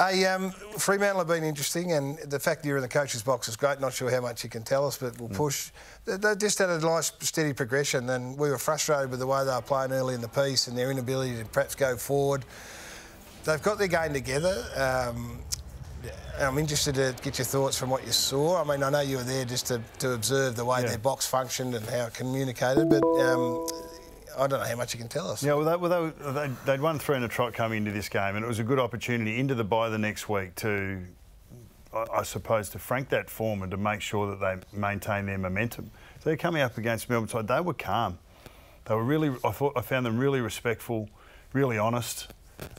Hey, Fremantle have been interesting, and the fact that you're in the coach's box is great. Not sure how much you can tell us, but we'll push. They just had a nice, steady progression, and we were frustrated with the way they were playing early in the piece and their inability to perhaps go forward. They've got their game together. I'm interested to get your thoughts from what you saw. I mean, I know you were there just to observe the way their box functioned and how it communicated, but I don't know how much you can tell us. Yeah, well, they'd won three in a trot coming into this game, and it was a good opportunity into the bye the next week to, I suppose, to frank that form and to make sure that they maintain their momentum. So they're coming up against Melbourne side. They were calm. They were really. I found them really respectful, really honest.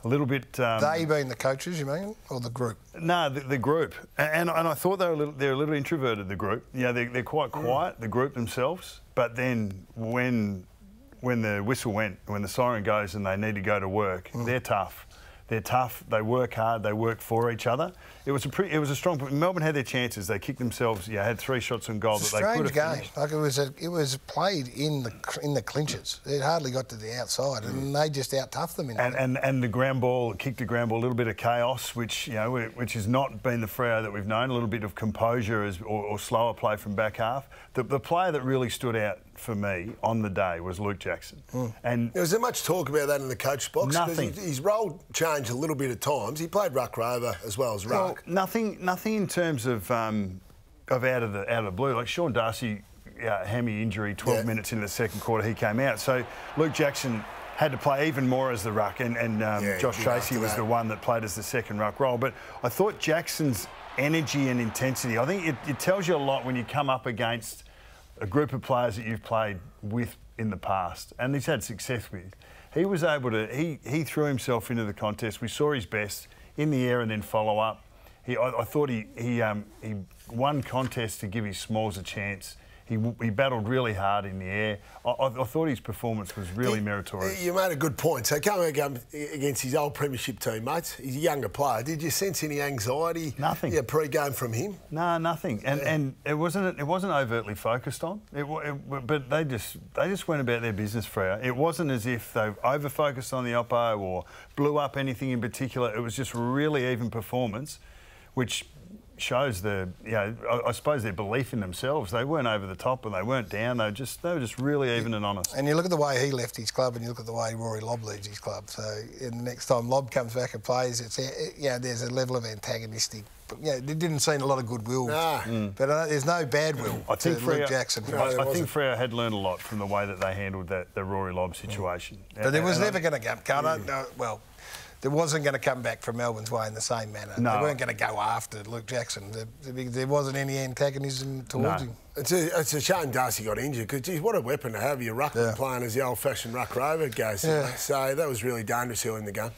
A little bit. They being the coaches, you mean, or the group? No, the group. And I thought they're a little introverted. The group. Yeah, you know, they're quite quiet. The group themselves. But then when the whistle went, when the siren goes, and they need to go to work, they're tough. They're tough. They work hard. They work for each other. It was a pretty. It was a strong. Melbourne had their chances. They kicked themselves. Yeah, had three shots on goal that they could have finished. Strange game. Like it was played in the clinches. It hardly got to the outside, and they just out toughed them. And the ground ball kicked the ground ball. A little bit of chaos, which you know, which has not been the Freo that we've known. A little bit of composure or slower play from back half. The player that really stood out for me on the day was Luke Jackson. And there was much talk about that in the coach box. Nothing. His role changed a little bit at times. He played ruck rover as well as ruck. Well, nothing in terms of out of the blue. Like Sean Darcy, hammy injury, 12 minutes into the second quarter, he came out. So Luke Jackson had to play even more as the ruck, and Josh Tracy was the one that played as the second ruck role. But I thought Jackson's energy and intensity. I think it tells you a lot when you come up against a group of players that you've played with in the past and he's had success with. He was able to, he threw himself into the contest. We saw his best in the air and then follow up. I thought he won contests to give his smalls a chance. He battled really hard in the air. I thought his performance was really meritorious. You made a good point. So coming against his old premiership teammates, he's a younger player. Did you sense any anxiety? Nothing. Yeah, pre-game from him. No, nothing. And it wasn't overtly focused on. But they just went about their business, Freo. It wasn't as if they over-focused on the oppo or blew up anything in particular. It was just really even performance, which shows I suppose their belief in themselves. They weren't over the top and they weren't down. They were just really even and honest. And you look at the way he left his club, and you look at the way Rory Lobb leaves his club. So the next time Lobb comes back and plays, there's a level of antagonistic. Yeah, it didn't seem a lot of goodwill. No. But there's no bad will to Luke Jackson. I think Freo had learned a lot from the way that they handled the Rory Lobb situation. But there was never going to go. It wasn't going to come back from Melbourne's way in the same manner. No. They weren't going to go after Luke Jackson. There wasn't any antagonism towards him. It's a shame Darcy got injured, because, geez, what a weapon to have your ruckman playing as the old-fashioned ruck rover goes. Yeah. So that was really dangerous in the game.